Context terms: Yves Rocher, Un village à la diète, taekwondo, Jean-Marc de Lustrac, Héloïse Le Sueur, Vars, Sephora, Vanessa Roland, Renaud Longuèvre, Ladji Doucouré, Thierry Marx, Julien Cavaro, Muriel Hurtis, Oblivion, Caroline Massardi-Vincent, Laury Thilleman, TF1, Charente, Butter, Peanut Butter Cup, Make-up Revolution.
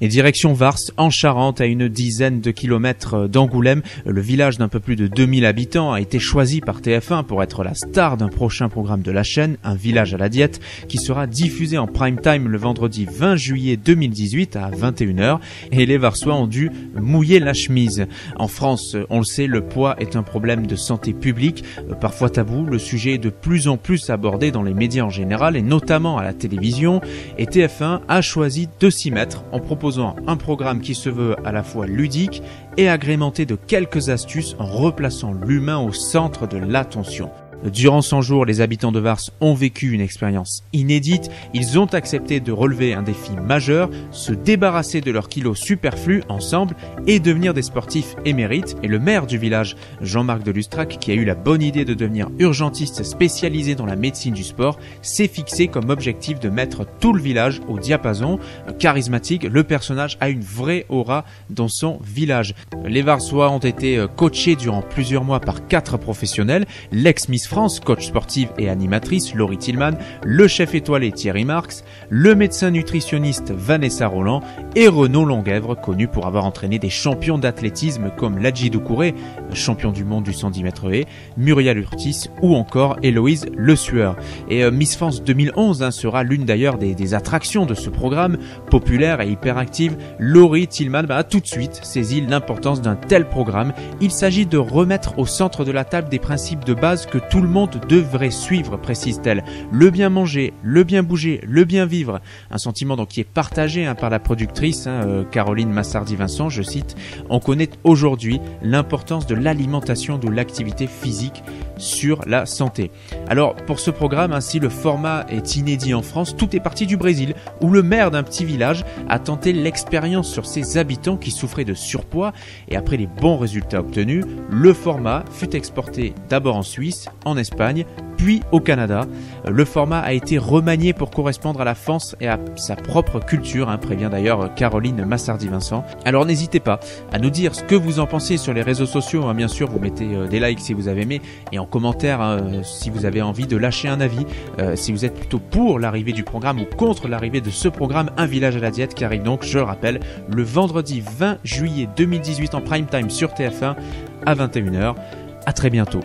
Et direction Vars, en Charente, à une dizaine de kilomètres d'Angoulême. Le village d'un peu plus de 2000 habitants a été choisi par TF1 pour être la star d'un prochain programme de la chaîne, Un village à la diète, qui sera diffusé en prime time le vendredi 20 juillet 2018 à 21h. Et les Varsois ont dû mouiller la chemise. En France, on le sait, le poids est un problème de santé publique. Parfois tabou, le sujet est de plus en plus abordé dans les médias en général et notamment à la télévision. Et TF1 a choisi de s'y mettre en proposant un programme qui se veut à la fois ludique et agrémenté de quelques astuces en replaçant l'humain au centre de l'attention. Durant 100 jours, les habitants de Vars ont vécu une expérience inédite. Ils ont accepté de relever un défi majeur, se débarrasser de leurs kilos superflus ensemble et devenir des sportifs émérites. Et le maire du village, Jean-Marc de Lustrac, qui a eu la bonne idée de devenir urgentiste spécialisé dans la médecine du sport, s'est fixé comme objectif de mettre tout le village au diapason. Charismatique, le personnage a une vraie aura dans son village. Les Varsois ont été coachés durant plusieurs mois par 4 professionnels, l'ex-Miss France, coach sportive et animatrice Laury Thilleman, le chef étoilé Thierry Marx, le médecin nutritionniste Vanessa Roland et Renaud Longuèvre, connu pour avoir entraîné des champions d'athlétisme comme Ladji Doucouré, champion du monde du 110 mètres haies, Muriel Hurtis ou encore Héloïse Le Sueur. Et Miss France 2011 sera l'une d'ailleurs des attractions de ce programme. Populaire et hyperactive, Laury Thilleman a tout de suite saisi l'importance d'un tel programme. Il s'agit de remettre au centre de la table des principes de base que tout le monde devrait suivre, précise-t-elle. Le bien manger, le bien bouger, le bien vivre. Un sentiment donc qui est partagé par la productrice Caroline Massardi-Vincent, je cite, « On connaît aujourd'hui l'importance de l'alimentation, de l'activité physique sur la santé ». Alors pour ce programme, si le format est inédit en France, tout est parti du Brésil, où le maire d'un petit village a tenté l'expérience sur ses habitants qui souffraient de surpoids. Et après les bons résultats obtenus, le format fut exporté d'abord en Suisse, en Espagne, puis au Canada. Le format a été remanié pour correspondre à la France et à sa propre culture, prévient d'ailleurs Caroline Massardi-Vincent. Alors n'hésitez pas à nous dire ce que vous en pensez sur les réseaux sociaux. Bien sûr, vous mettez des likes si vous avez aimé et en commentaire si vous avez envie de lâcher un avis, si vous êtes plutôt pour l'arrivée du programme ou contre l'arrivée de ce programme Un village à la diète qui arrive donc, je le rappelle, le vendredi 20 juillet 2018 en prime time sur TF1 à 21h. À très bientôt.